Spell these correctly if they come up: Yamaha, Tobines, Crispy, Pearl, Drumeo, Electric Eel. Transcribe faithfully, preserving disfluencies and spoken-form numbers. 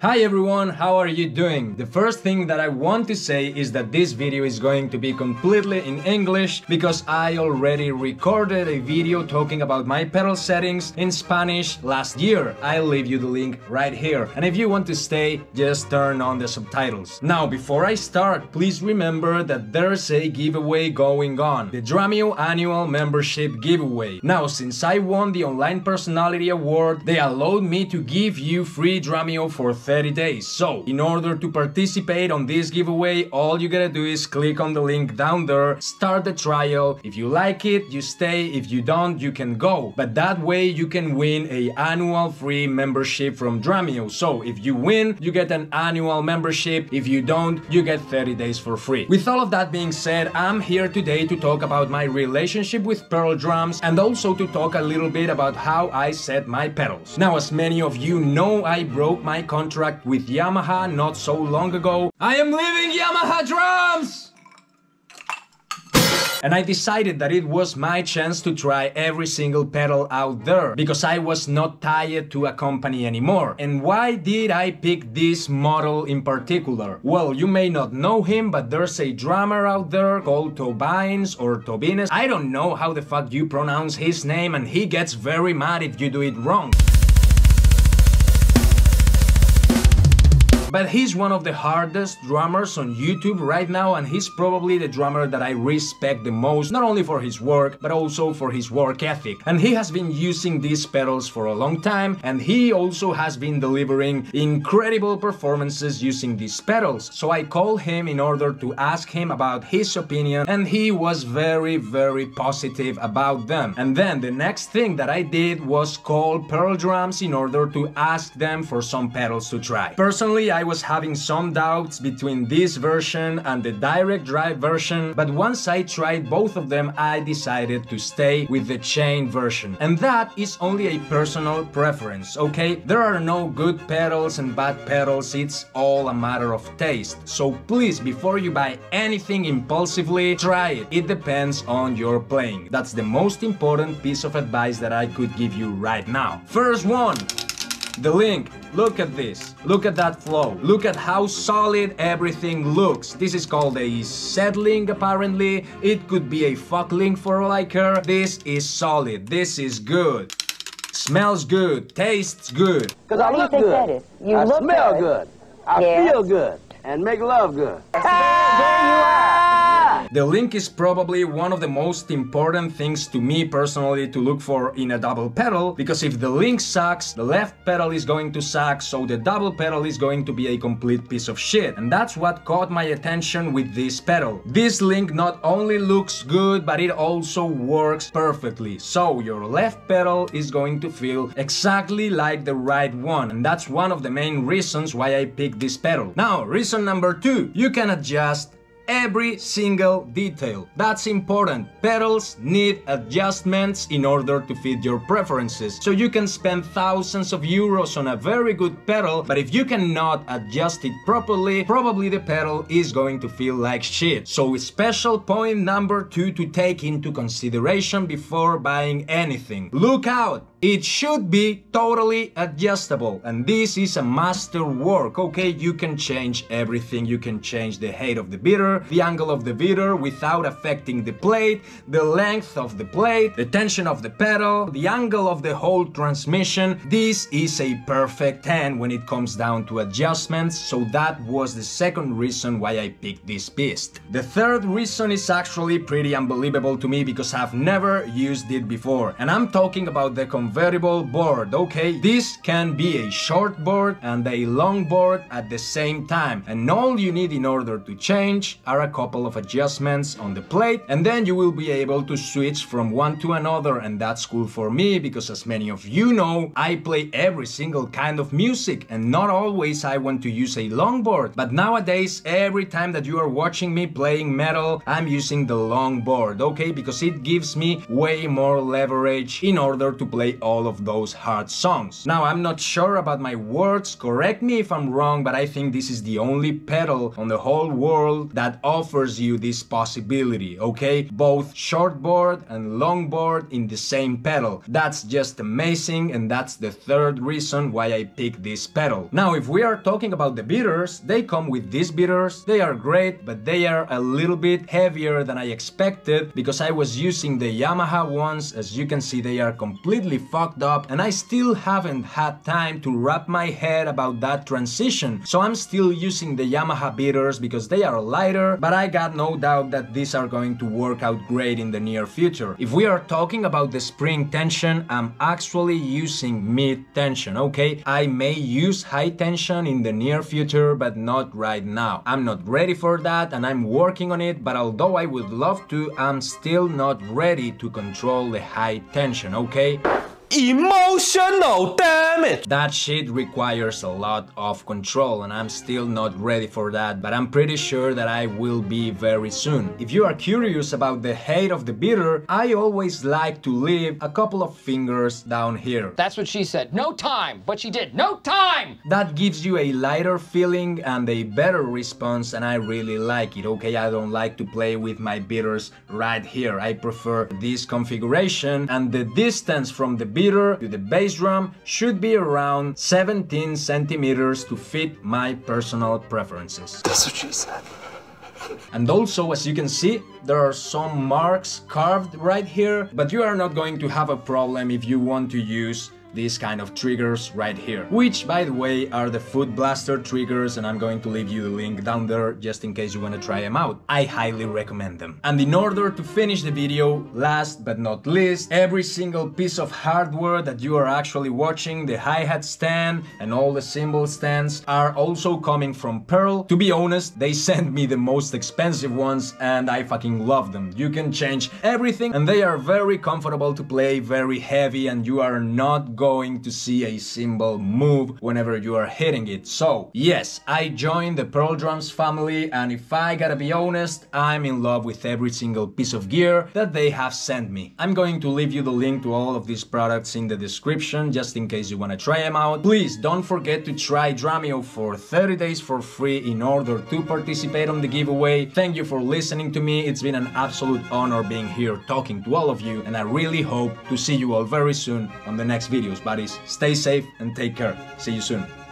Hi everyone, how are you doing? The first thing that I want to say is that this video is going to be completely in English because I already recorded a video talking about my pedal settings in Spanish last year. I'll leave you the link right here. And if you want to stay, just turn on the subtitles. Now, before I start, please remember that there's a giveaway going on. The Drumeo annual membership giveaway. Now, since I won the online personality award, they allowed me to give you free Drumeo for thirty days. So, in order to participate on this giveaway, all you gotta do is click on the link down there, start the trial. If you like it, you stay. If you don't, you can go. But that way you can win a annual free membership from Drumeo. So, if you win, you get an annual membership. If you don't, you get thirty days for free. With all of that being said, I'm here today to talk about my relationship with Pearl drums and also to talk a little bit about how I set my pedals. Now, as many of you know, I broke my contract with Yamaha not so long ago. I am leaving Yamaha drums! And I decided that it was my chance to try every single pedal out there, because I was not tied to a company anymore. And why did I pick this model in particular? Well, you may not know him, but there's a drummer out there called Tobines or Tobines. I don't know how the fuck you pronounce his name, and he gets very mad if you do it wrong. But he's one of the hardest drummers on YouTube right now, and he's probably the drummer that I respect the most, not only for his work, but also for his work ethic. And he has been using these pedals for a long time, and he also has been delivering incredible performances using these pedals. So I called him in order to ask him about his opinion, and he was very, very positive about them. And then the next thing that I did was call Pearl drums in order to ask them for some pedals to try. Personally, I I was having some doubts between this version and the direct drive version, but once I tried both of them, I decided to stay with the chain version. And that is only a personal preference, okay? There are no good pedals and bad pedals, it's all a matter of taste. So please, before you buy anything impulsively, try it. It depends on your playing. That's the most important piece of advice that I could give you right now. First one, the link. Look at this, look at that flow, look at how solid everything looks. This is called a set link apparently, it could be a fuck link for all I care. This is solid, this is good, smells good, tastes good. Because I look good, you I look smell good, good. I yes. feel good, and make love good. The link is probably one of the most important things to me personally to look for in a double pedal, because if the link sucks, the left pedal is going to suck, so the double pedal is going to be a complete piece of shit. And that's what caught my attention with this pedal. This link not only looks good, but it also works perfectly. So your left pedal is going to feel exactly like the right one, and that's one of the main reasons why I picked this pedal. Now, reason number two, you can adjust every single detail. That's important. Pedals need adjustments in order to fit your preferences. So you can spend thousands of euros on a very good pedal, but if you cannot adjust it properly, probably the pedal is going to feel like shit. So special point number two to take into consideration before buying anything. Look out! It should be totally adjustable, and this is a masterwork, okay? You can change everything. You can change the height of the beater, the angle of the beater without affecting the plate, the length of the plate, the tension of the pedal, the angle of the whole transmission. This is a perfect ten when it comes down to adjustments, so that was the second reason why I picked this beast. The third reason is actually pretty unbelievable to me because I've never used it before, and I'm talking about the convertible board, okay? This can be a short board and a long board at the same time, and all you need in order to change are a couple of adjustments on the plate, and then you will be able to switch from one to another. And that's cool for me because, as many of you know, I play every single kind of music, and not always I want to use a long board, but nowadays every time that you are watching me playing metal, I'm using the long board, okay? Because it gives me way more leverage in order to play made all of those hard songs. Now, I'm not sure about my words, correct me if I'm wrong, but I think this is the only pedal on the whole world that offers you this possibility, okay? Both shortboard and longboard in the same pedal. That's just amazing, and that's the third reason why I picked this pedal. Now, if we are talking about the beaters, they come with these beaters. They are great, but they are a little bit heavier than I expected because I was using the Yamaha ones. As you can see, they are completely fucked up, and I still haven't had time to wrap my head about that transition. So I'm still using the Yamaha beaters because they are lighter, but I got no doubt that these are going to work out great in the near future. If we are talking about the spring tension, I'm actually using mid tension, okay? I may use high tension in the near future, but not right now. I'm not ready for that, and I'm working on it, but although I would love to, I'm still not ready to control the high tension, okay? Emotional damage! That shit requires a lot of control, and I'm still not ready for that, but I'm pretty sure that I will be very soon. If you are curious about the height of the beater, I always like to leave a couple of fingers down here. That's what she said. No time! But she did. No time! That gives you a lighter feeling and a better response, and I really like it, okay? I don't like to play with my beaters right here. I prefer this configuration, and the distance from the beater to the bass drum should be around seventeen centimeters to fit my personal preferences. That's what she said. And also, as you can see, there are some marks carved right here, but you are not going to have a problem if you want to use these kind of triggers right here, which, by the way, are the Foot Blaster triggers, and I'm going to leave you the link down there just in case you want to try them out. I highly recommend them. And in order to finish the video, last but not least, every single piece of hardware that you are actually watching, the hi-hat stand and all the cymbal stands, are also coming from Pearl. To be honest, they sent me the most expensive ones, and I fucking love them. You can change everything, and they are very comfortable to play, very heavy, and you are not going to see a cymbal move whenever you are hitting it. So yes, I joined the Pearl Drums family, and if I gotta be honest, I'm in love with every single piece of gear that they have sent me. I'm going to leave you the link to all of these products in the description just in case you wanna try them out. Please don't forget to try Drumeo for thirty days for free in order to participate on the giveaway. Thank you for listening to me. It's been an absolute honor being here talking to all of you, and I really hope to see you all very soon on the next video. Buddies, stay safe and take care. See you soon.